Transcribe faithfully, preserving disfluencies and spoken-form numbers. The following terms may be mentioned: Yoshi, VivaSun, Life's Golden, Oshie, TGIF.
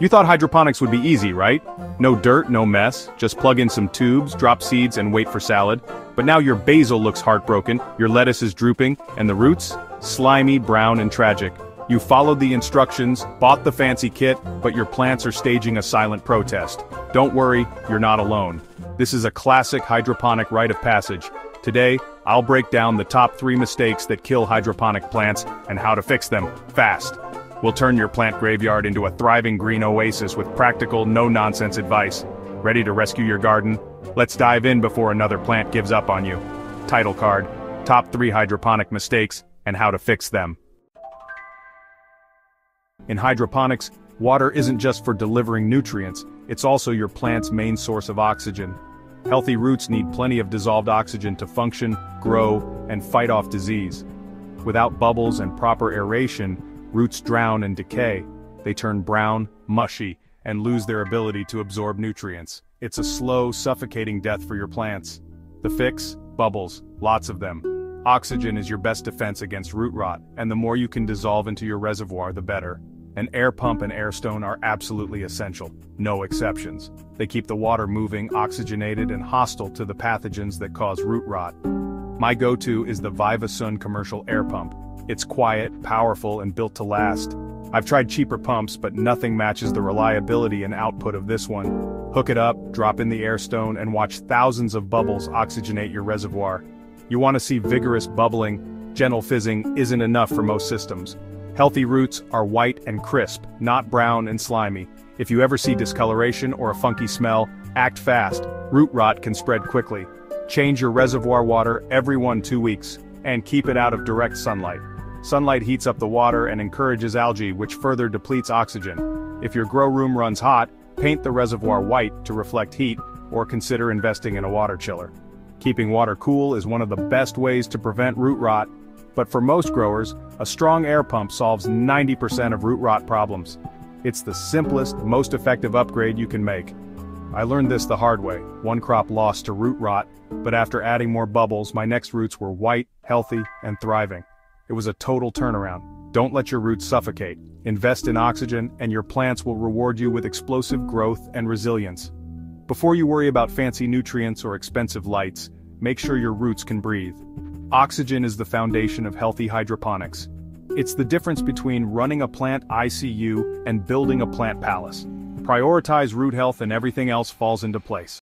You thought hydroponics would be easy, right? No dirt, no mess, just plug in some tubes, drop seeds, and wait for salad. But now your basil looks heartbroken, your lettuce is drooping, and the roots? Slimy, brown, and tragic. You followed the instructions, bought the fancy kit, but your plants are staging a silent protest. Don't worry, you're not alone. This is a classic hydroponic rite of passage. Today, I'll break down the top three mistakes that kill hydroponic plants and how to fix them fast. We'll turn your plant graveyard into a thriving green oasis with practical, no-nonsense advice. Ready to rescue your garden? Let's dive in before another plant gives up on you. Title card: Top three Hydroponic Mistakes and How to Fix Them. In hydroponics, water isn't just for delivering nutrients, it's also your plant's main source of oxygen. Healthy roots need plenty of dissolved oxygen to function, grow, and fight off disease. Without bubbles and proper aeration, roots drown and decay. They turn brown, mushy, and lose their ability to absorb nutrients. It's a slow, suffocating death for your plants. The fix? Bubbles, lots of them. Oxygen is your best defense against root rot, and the more you can dissolve into your reservoir, the better. An air pump and air stone are absolutely essential, no exceptions. They keep the water moving, oxygenated, and hostile to the pathogens that cause root rot. My go-to is the VivaSun commercial air pump. It's quiet, powerful, and built to last. I've tried cheaper pumps, but nothing matches the reliability and output of this one. Hook it up, drop in the air stone, and watch thousands of bubbles oxygenate your reservoir. You want to see vigorous bubbling. Gentle fizzing isn't enough for most systems. Healthy roots are white and crisp, not brown and slimy. If you ever see discoloration or a funky smell, act fast. Root rot can spread quickly. Change your reservoir water every one two weeks, and keep it out of direct sunlight. Sunlight heats up the water and encourages algae, which further depletes oxygen. If your grow room runs hot, paint the reservoir white to reflect heat, or consider investing in a water chiller. Keeping water cool is one of the best ways to prevent root rot, but for most growers, a strong air pump solves ninety percent of root rot problems. It's the simplest, most effective upgrade you can make. I learned this the hard way. One crop lost to root rot, but after adding more bubbles, my next roots were white, healthy, and thriving. It was a total turnaround. Don't let your roots suffocate. Invest in oxygen, and your plants will reward you with explosive growth and resilience. Before you worry about fancy nutrients or expensive lights, make sure your roots can breathe. Oxygen is the foundation of healthy hydroponics. It's the difference between running a plant I C U and building a plant palace. Prioritize root health and everything else falls into place.